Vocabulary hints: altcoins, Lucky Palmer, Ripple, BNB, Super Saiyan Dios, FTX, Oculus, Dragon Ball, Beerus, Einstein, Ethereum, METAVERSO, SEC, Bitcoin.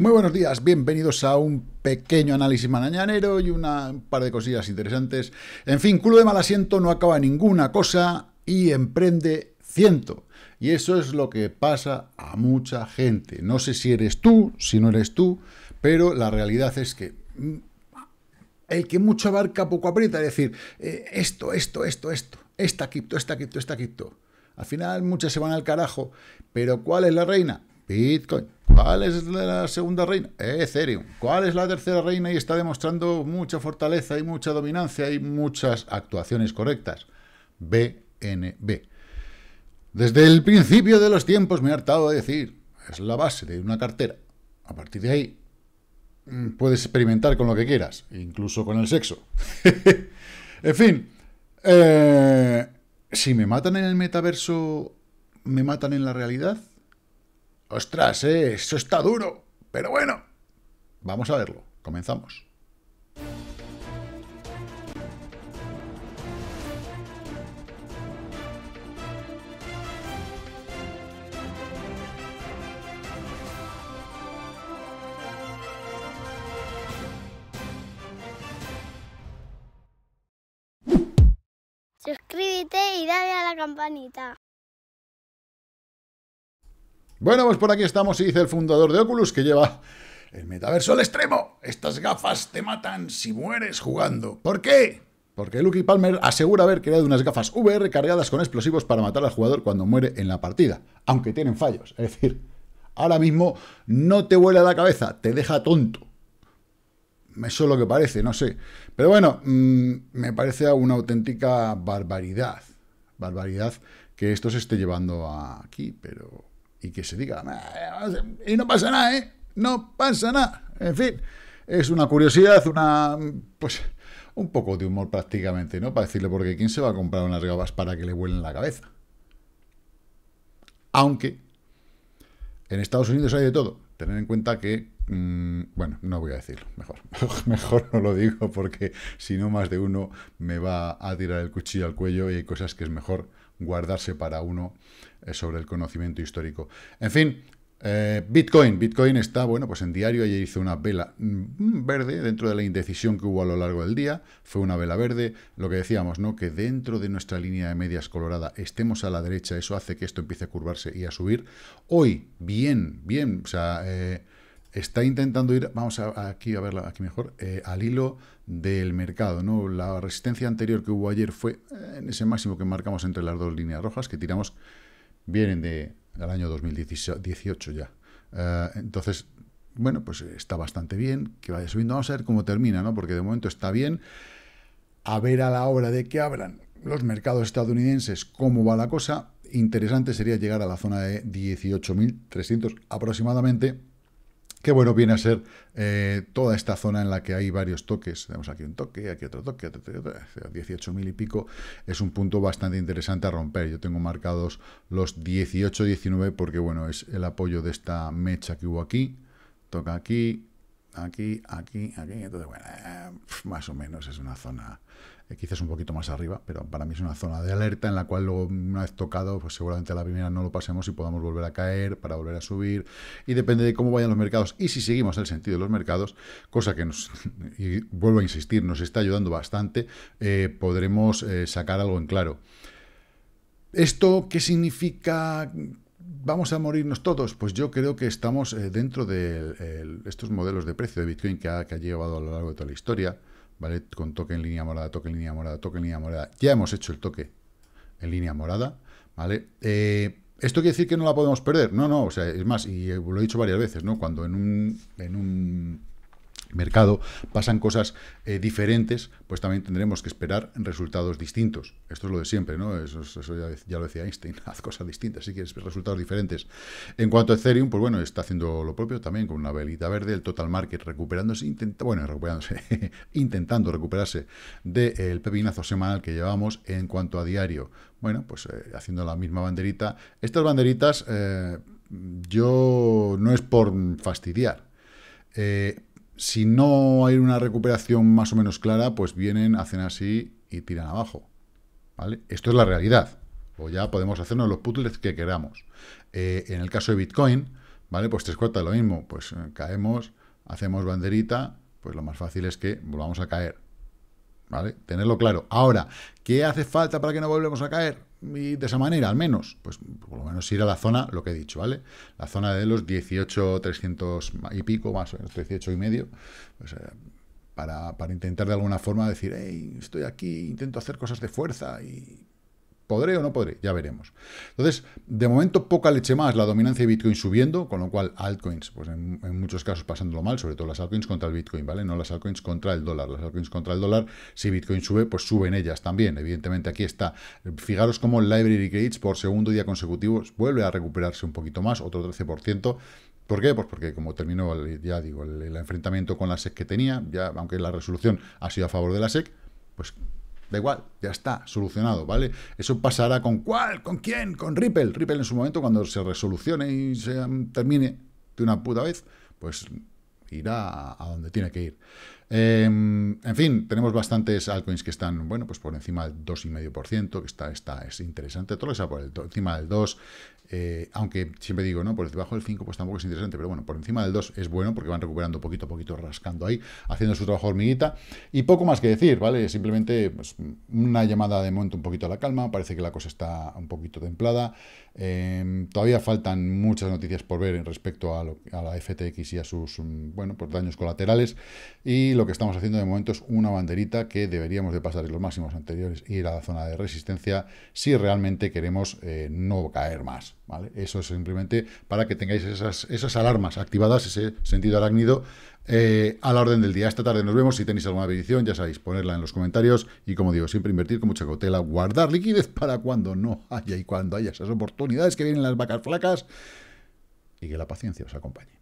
Muy buenos días, bienvenidos a un pequeño análisis mañanero y un par de cosillas interesantes. En fin, culo de mal asiento, no acaba ninguna cosa y emprende ciento. Y eso es lo que pasa a mucha gente. No sé si eres tú, si no eres tú, pero la realidad es que el que mucho abarca, poco aprieta. Es decir, esto, esta cripto. Al final muchas se van al carajo, pero ¿cuál es la reina? Bitcoin. ¿Cuál es la segunda reina? Ethereum. ¿Cuál es la tercera reina? Y está demostrando mucha fortaleza y mucha dominancia y muchas actuaciones correctas. BNB. Desde el principio de los tiempos me he hartado de decir, es la base de una cartera. A partir de ahí puedes experimentar con lo que quieras, incluso con el sexo. En fin, si me matan en el metaverso, ¿me matan en la realidad? ¡Ostras, eso está duro! Pero bueno, vamos a verlo. Comenzamos. Suscríbete y dale a la campanita. Bueno, pues por aquí estamos, y dice el fundador de Oculus, que lleva el metaverso al extremo. Estas gafas te matan si mueres jugando. ¿Por qué? Porque Lucky Palmer asegura haber creado unas gafas VR cargadas con explosivos para matar al jugador cuando muere en la partida, aunque tienen fallos. Es decir, ahora mismo no te vuela la cabeza, te deja tonto. Eso es lo que parece, no sé. Pero bueno, me parece una auténtica barbaridad. Barbaridad que esto se esté llevando aquí, pero... Y que se diga... Y no pasa nada, ¿eh? No pasa nada. En fin, es una curiosidad, una... Pues un poco de humor prácticamente, ¿no? Para decirle, porque ¿quién se va a comprar unas gafas para que le vuelen la cabeza? Aunque en Estados Unidos hay de todo. Tener en cuenta que... bueno, no voy a decirlo, mejor no lo digo, porque si no más de uno me va a tirar el cuchillo al cuello, y hay cosas que es mejor guardarse para uno sobre el conocimiento histórico. En fin, Bitcoin está, bueno, pues en diario. Ayer hizo una vela verde dentro de la indecisión que hubo a lo largo del día. Fue una vela verde, lo que decíamos, ¿no? Que dentro de nuestra línea de medias colorada estemos a la derecha, eso hace que esto empiece a curvarse y a subir. Hoy, bien, o sea... está intentando ir, vamos aquí a verla aquí mejor, al hilo del mercado, ¿no? La resistencia anterior que hubo ayer fue en ese máximo que marcamos entre las dos líneas rojas que tiramos, vienen del año 2018 ya. Entonces, bueno, pues está bastante bien, que vaya subiendo. Vamos a ver cómo termina, ¿no? Porque de momento está bien. A ver a la hora de que abran los mercados estadounidenses cómo va la cosa. Interesante sería llegar a la zona de 18.300 aproximadamente. Que bueno, viene a ser toda esta zona en la que hay varios toques. Tenemos aquí un toque, aquí otro toque, 18.000 y pico. Es un punto bastante interesante a romper. Yo tengo marcados los 18, 19, porque bueno, es el apoyo de esta mecha que hubo aquí. Toca aquí, aquí, aquí, aquí. Entonces, bueno, más o menos es una zona, quizás un poquito más arriba, pero para mí es una zona de alerta en la cual luego, una vez tocado, pues seguramente a la primera no lo pasemos y podamos volver a caer para volver a subir. Y depende de cómo vayan los mercados y si seguimos el sentido de los mercados, cosa que nos, y vuelvo a insistir, nos está ayudando bastante, podremos sacar algo en claro. ¿Esto qué significa? ¿Vamos a morirnos todos? Pues yo creo que estamos dentro de estos modelos de precio de Bitcoin que ha llevado a lo largo de toda la historia, ¿vale? Con toque en línea morada, toque en línea morada, toque en línea morada. Ya hemos hecho el toque en línea morada, ¿vale? ¿Esto quiere decir que no la podemos perder? No, o sea, es más, y lo he dicho varias veces, ¿no? Cuando en un mercado pasan cosas diferentes, pues también tendremos que esperar resultados distintos. Esto es lo de siempre, ¿no? Eso ya lo decía Einstein, haz cosas distintas si quieres resultados diferentes. En cuanto a Ethereum, pues bueno, está haciendo lo propio también con una velita verde, el total market recuperándose, intentando recuperarse del pepinazo semanal que llevamos. En cuanto a diario, bueno, pues haciendo la misma banderita. Estas banderitas, yo no es por fastidiar, si no hay una recuperación más o menos clara, pues vienen, hacen así y tiran abajo, ¿vale? Esto es la realidad. O ya podemos hacernos los puzzles que queramos. En el caso de Bitcoin, ¿vale? Pues tres cuartas lo mismo, pues caemos, hacemos banderita, pues lo más fácil es que volvamos a caer, ¿vale? Tenerlo claro. Ahora, ¿qué hace falta para que no volvamos a caer? Y de esa manera, al menos, pues por lo menos ir a la zona, lo que he dicho, ¿vale? La zona de los 18,300 y pico, más o menos 18 y medio, pues para intentar de alguna forma decir, hey, estoy aquí, intento hacer cosas de fuerza y... ¿Podré o no podré? Ya veremos. Entonces, de momento, poca leche más. La dominancia de Bitcoin subiendo, con lo cual altcoins, pues en muchos casos pasándolo mal, sobre todo las altcoins contra el Bitcoin, ¿vale? No las altcoins contra el dólar. Las altcoins contra el dólar, si Bitcoin sube, pues suben ellas también. Evidentemente, aquí está. Fijaros cómo Library Gates, por segundo día consecutivo, vuelve a recuperarse un poquito más, otro 13%. ¿Por qué? Pues porque como terminó, ya digo, el enfrentamiento con la SEC que tenía, ya aunque la resolución ha sido a favor de la SEC, pues... Da igual, ya está, solucionado, ¿vale? Eso pasará ¿con cuál? ¿Con quién? Con Ripple. Ripple en su momento, cuando se resolucione y se termine de una puta vez, pues irá a donde tiene que ir. En fin, tenemos bastantes altcoins que están, bueno, pues por encima del 2,5%, que está es interesante, todo está por encima del 2%, aunque siempre digo, ¿no? Por debajo del 5% pues tampoco es interesante, pero bueno, por encima del 2% es bueno porque van recuperando poquito a poquito, rascando ahí, haciendo su trabajo hormiguita, y poco más que decir, ¿vale? Simplemente pues, una llamada de momento un poquito a la calma, parece que la cosa está un poquito templada, todavía faltan muchas noticias por ver respecto a la FTX y a sus, bueno, pues daños colaterales, y lo que estamos haciendo de momento es una banderita que deberíamos de pasar en los máximos anteriores y ir a la zona de resistencia si realmente queremos no caer más, ¿vale? Eso es simplemente para que tengáis esas alarmas activadas, ese sentido arácnido a la orden del día. Esta tarde nos vemos. Si tenéis alguna petición, ya sabéis, ponerla en los comentarios y, como digo, siempre invertir con mucha cautela, guardar liquidez para cuando no haya y cuando haya esas oportunidades que vienen las vacas flacas y que la paciencia os acompañe.